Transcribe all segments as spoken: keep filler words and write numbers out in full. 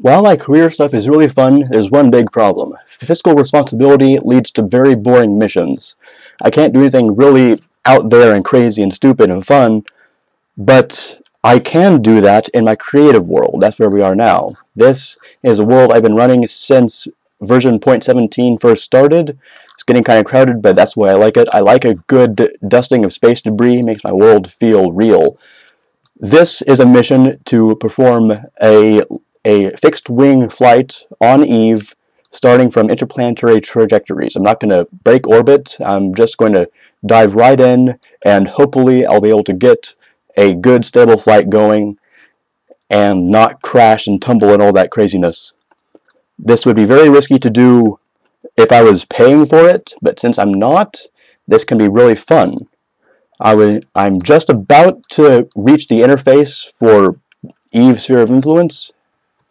While my career stuff is really fun, there's one big problem. Fiscal responsibility leads to very boring missions. I can't do anything really out there and crazy and stupid and fun, but I can do that in my creative world. That's where we are now. This is a world I've been running since version zero point seventeen first started. It's getting kind of crowded, but that's the way I like it. I like a good dusting of space debris. It makes my world feel real. This is a mission to perform a a fixed-wing flight on Eve, starting from interplanetary trajectories. I'm not going to break orbit. I'm just going to dive right in, and hopefully I'll be able to get a good, stable flight going and not crash and tumble and all that craziness. This would be very risky to do if I was paying for it, but since I'm not, this can be really fun. I would, I'm just about to reach the interface for Eve's sphere of influence.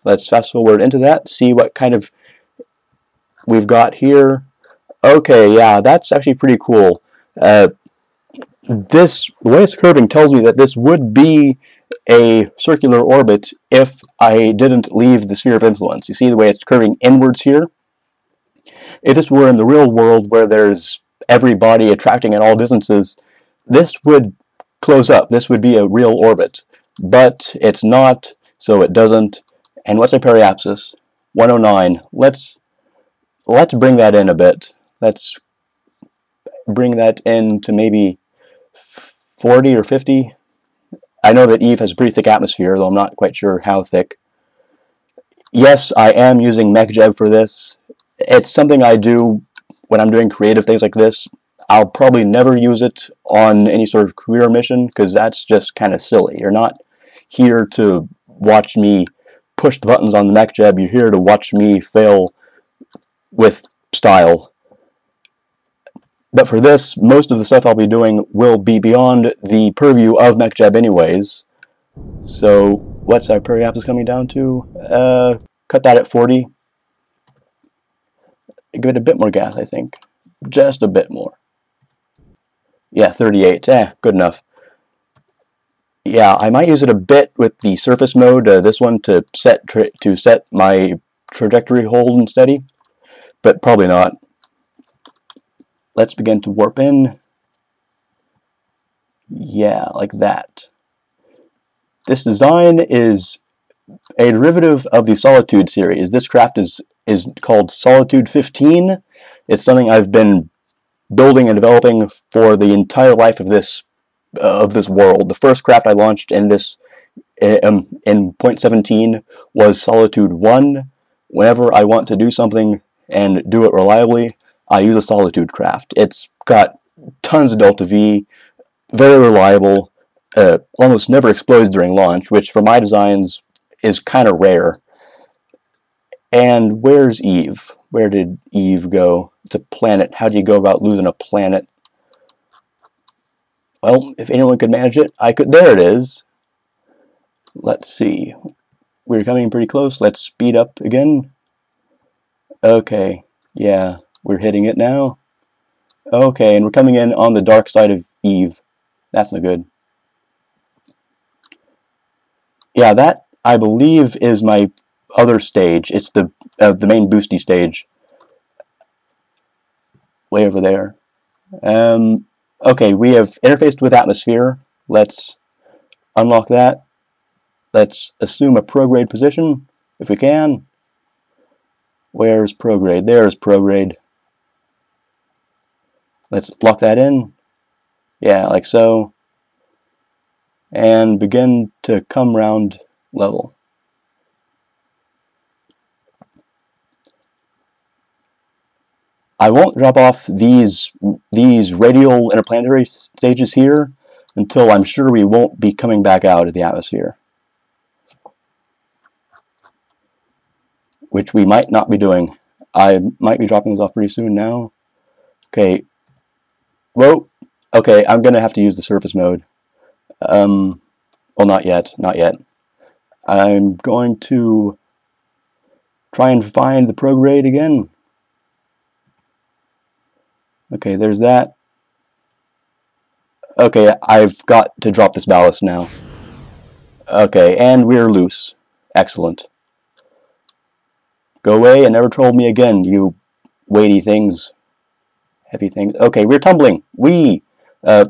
Let's fast forward into that, see what kind of we've got here. Okay, yeah, that's actually pretty cool. Uh, this, the way it's curving tells me that this would be a circular orbit if I didn't leave the sphere of influence. You see the way it's curving inwards here? If this were in the real world where there's every body attracting at all distances, this would close up. This would be a real orbit. But it's not, so it doesn't. And what's a periapsis? one oh nine. Let's let's bring that in a bit. Let's bring that in to maybe forty or fifty. I know that Eve has a pretty thick atmosphere, though I'm not quite sure how thick. Yes, I am using MechJeb for this. It's something I do when I'm doing creative things like this. I'll probably never use it on any sort of career mission, because that's just kind of silly. You're not here to watch me push the buttons on the MechJeb. You're here to watch me fail with style. But for this, most of the stuff I'll be doing will be beyond the purview of MechJeb anyways. So what's our periapsis coming down to? Uh, cut that at forty. Give it a bit more gas, I think. Just a bit more. Yeah, thirty-eight. Eh, good enough. Yeah, I might use it a bit with the surface mode, uh, this one, to set tra to set my trajectory hold and steady, but probably not. Let's begin to warp in. Yeah, like that. This design is a derivative of the Solitude series. This craft is, is called Solitude fifteen. It's something I've been building and developing for the entire life of this of this world. The first craft I launched in this um, in zero point seventeen was Solitude one. Whenever I want to do something and do it reliably, I use a Solitude craft. It's got tons of delta V, very reliable, uh, almost never explodes during launch, which for my designs is kind of rare. And where's Eve? Where did Eve go? It's a planet. How do you go about losing a planet? Well, if anyone could manage it, I could. There it is. Let's see. We're coming pretty close. Let's speed up again. Okay. Yeah, we're hitting it now. Okay, and we're coming in on the dark side of Eve. That's no good. Yeah, that, I believe, is my other stage. It's the, uh, the main boosty stage. Way over there. Um... Okay, we have interfaced with atmosphere. Let's unlock that. Let's assume a prograde position, if we can. Where's prograde? There's prograde. Let's lock that in. Yeah, like so. And begin to come round level. I won't drop off these these radial interplanetary stages here until I'm sure we won't be coming back out of the atmosphere, which we might not be doing. I might be dropping this off pretty soon now. Okay. Whoa. Okay, I'm gonna have to use the surface mode. Um, well, not yet, not yet. I'm going to try and find the prograde again. Okay, there's that. Okay, I've got to drop this ballast now. Okay, and we're loose. Excellent. Go away and never troll me again, you weighty things. Heavy things. Okay, we're tumbling. We uh,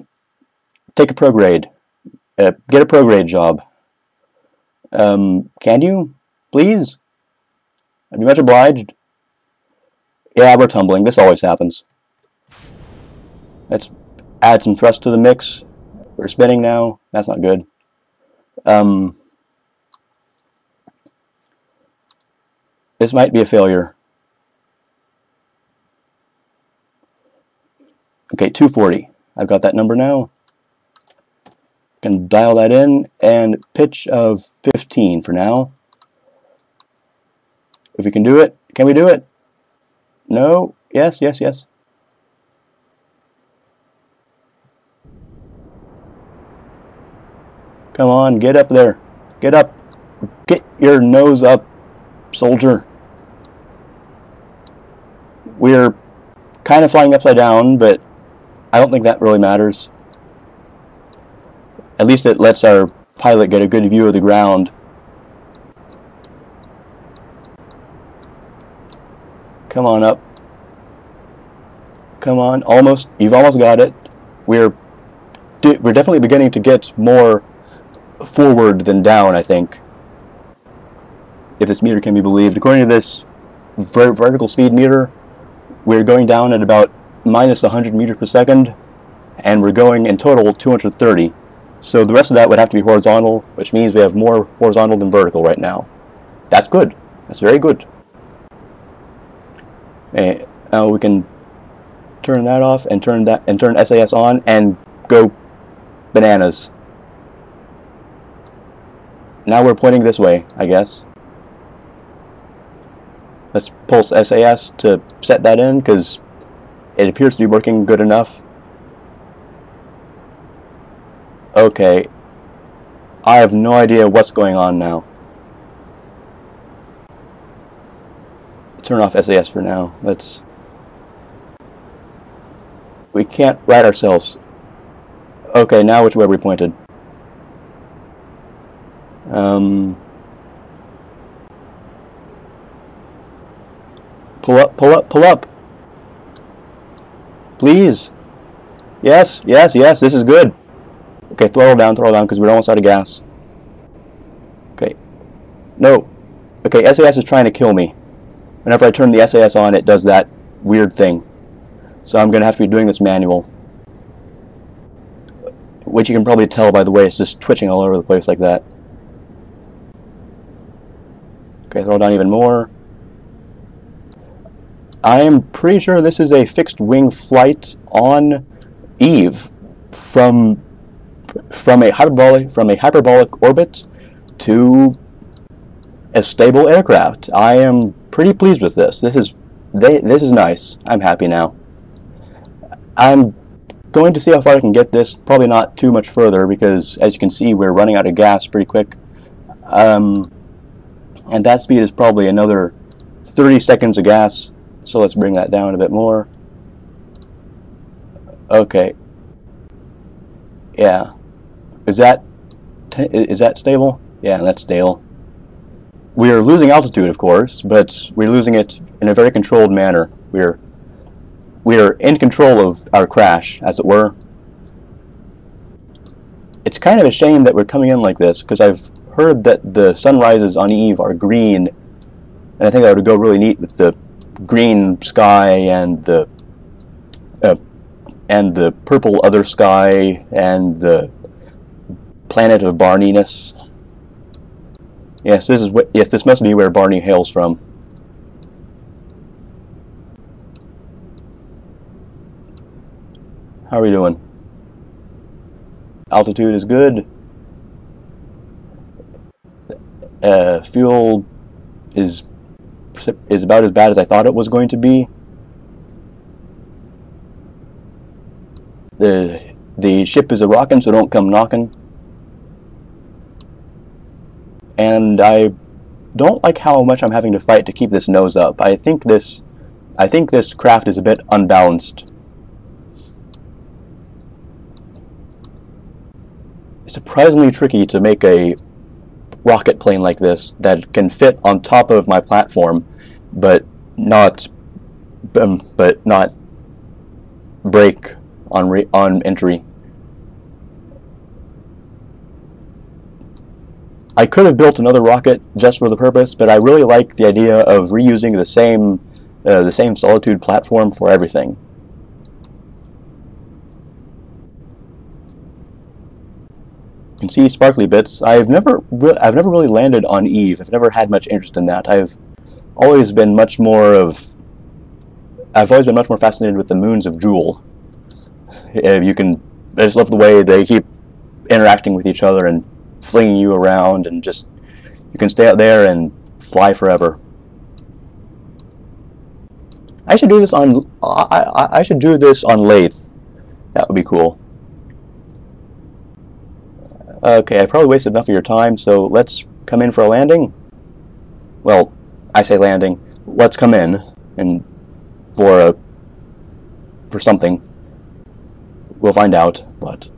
take a prograde. Uh, get a prograde job. Um, can you? Please? I'd be much obliged. Yeah, we're tumbling. This always happens. Let's add some thrust to the mix. We're spinning now. That's not good. Um, this might be a failure. Okay, two forty. I've got that number now. Can dial that in, and pitch of fifteen for now. If we can do it, can we do it? No? Yes, yes, yes. Come on, get up there. Get up. Get your nose up, soldier. We're kind of flying upside down, but I don't think that really matters. At least it lets our pilot get a good view of the ground. Come on up. Come on, almost. You've almost got it. We're we're definitely beginning to get more forward than down, I think, if this meter can be believed. According to this ver vertical speed meter, we're going down at about minus one hundred meters per second, and we're going in total two hundred thirty. So the rest of that would have to be horizontal, which means we have more horizontal than vertical right now. That's good. That's very good. And now we can turn that off and turn that and turn S A S on and go bananas. Now we're pointing this way, I guess. Let's pulse S A S to set that in because it appears to be working good enough. Okay, I have no idea what's going on now. Turn off S A S for now. Let's... We can't right ourselves. Okay, now which way are we pointed? Um... Pull up, pull up, pull up! Please! Yes, yes, yes, this is good! Okay, throw it down, throw it down, because we're almost out of gas. Okay. No. Okay, S A S is trying to kill me. Whenever I turn the S A S on, it does that weird thing. So I'm going to have to be doing this manual. Which you can probably tell by the way it's just twitching all over the place like that. Okay, throw it down even more. I am pretty sure this is a fixed wing flight on Eve from... From a hyperbolic from a hyperbolic orbit to a stable aircraft. I am pretty pleased with this. This is they, this is nice. I'm happy now. I'm going to see how far I can get this. Probably not too much further because, as you can see, we're running out of gas pretty quick. Um, and that speed is probably another thirty seconds of gas. So let's bring that down a bit more. Okay. Yeah. Is that is that stable? Yeah, that's stable. We are losing altitude, of course, but we're losing it in a very controlled manner. We're we're in control of our crash, as it were. It's kind of a shame that we're coming in like this, because I've heard that the sunrises on Eve are green, and I think that would go really neat with the green sky and the uh, and the purple other sky and the planet of Barneyness. Yes, this is what. Yes, this must be where Barney hails from. How are we doing? Altitude is good. Uh, fuel is is about as bad as I thought it was going to be. The the ship is a rockin', so don't come knockin'. And I don't like how much I'm having to fight to keep this nose up. I think this, I think this craft is a bit unbalanced. It's surprisingly tricky to make a rocket plane like this that can fit on top of my platform but not um, but not break on re on entry. I could have built another rocket just for the purpose, but I really like the idea of reusing the same uh, the same Solitude platform for everything. You can see sparkly bits. I've never I've never really landed on Eve. I've never had much interest in that. I've always been much more of I've always been much more fascinated with the moons of Jool. You can I just love the way they keep interacting with each other and flinging you around, and just you can stay out there and fly forever. I should do this on I I, I should do this on Laythe. That would be cool. Okay, I probably wasted enough of your time, so let's come in for a landing. Well, I say landing. Let's come in and for a for something. We'll find out what.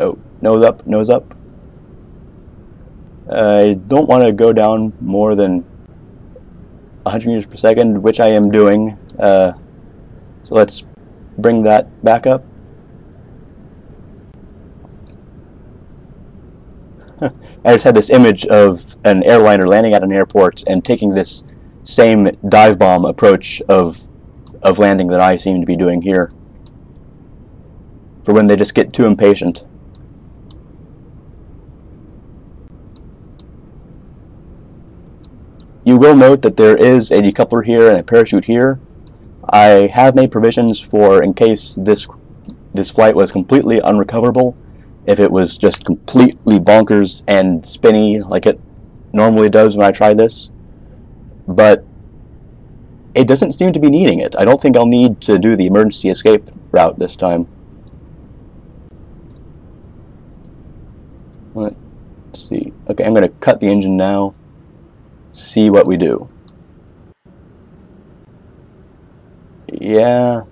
Oh, nose up, nose up. I don't want to go down more than one hundred meters per second, which I am doing. Uh, so let's bring that back up. I just had this image of an airliner landing at an airport and taking this same dive bomb approach of of landing that I seem to be doing here, for when they just get too impatient. You will note that there is a decoupler here and a parachute here. I have made provisions for in case this this flight was completely unrecoverable. If it was just completely bonkers and spinny like it normally does when I try this. But it doesn't seem to be needing it. I don't think I'll need to do the emergency escape route this time. Let's see. Okay, I'm going to cut the engine now. See what we do. Yeah.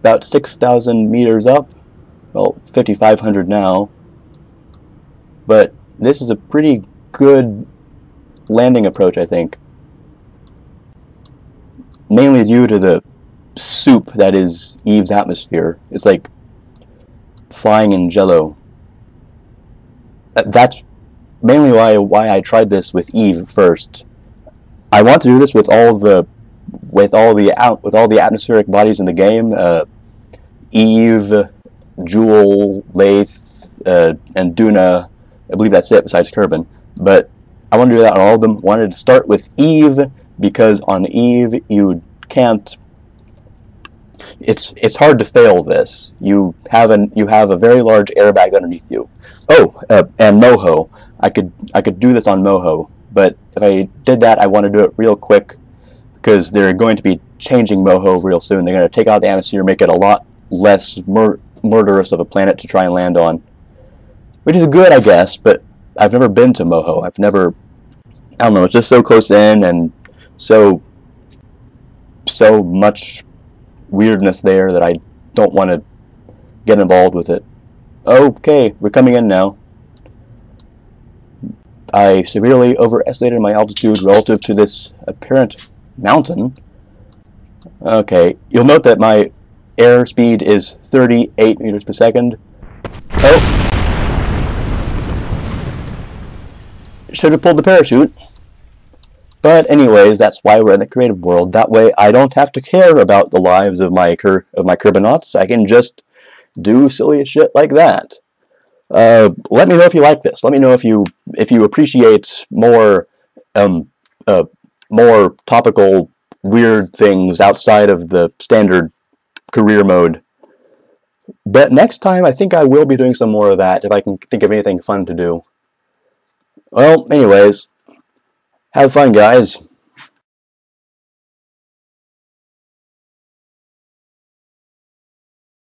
About six thousand meters up. Well, fifty-five hundred now, but this is a pretty good landing approach, I think. Mainly due to the soup that is Eve's atmosphere. It's like flying in jello. That's mainly why why I tried this with Eve first. I want to do this with all the with all the out with all the atmospheric bodies in the game. Uh, Eve, Jool, Laythe, uh, and Duna. I believe that's it besides Kerbin. But I wanted to do that on all of them. Wanted to start with Eve because on Eve you can't it's it's hard to fail this. You have an you have a very large airbag underneath you. Oh, uh, and Moho. I could I could do this on Moho, but if I did that I want to do it real quick because they're going to be changing Moho real soon. They're going to take out the atmosphere, make it a lot less mur murderous of a planet to try and land on, which is good, I guess, but I've never been to Moho. I've never, I don't know, it's just so close in and so so much weirdness there that I don't want to get involved with it. Okay, we're coming in now. I severely overestimated my altitude relative to this apparent mountain. Okay, you'll note that my air speed is thirty-eight meters per second. Oh! Should have pulled the parachute. But anyways, that's why we're in the creative world. That way I don't have to care about the lives of my cur of my Kerbinauts. I can just do silly shit like that. Uh, let me know if you like this. Let me know if you if you appreciate more um uh more topical weird things outside of the standard career mode. But next time I think I will be doing some more of that if I can think of anything fun to do. Well, anyways, have fun, guys.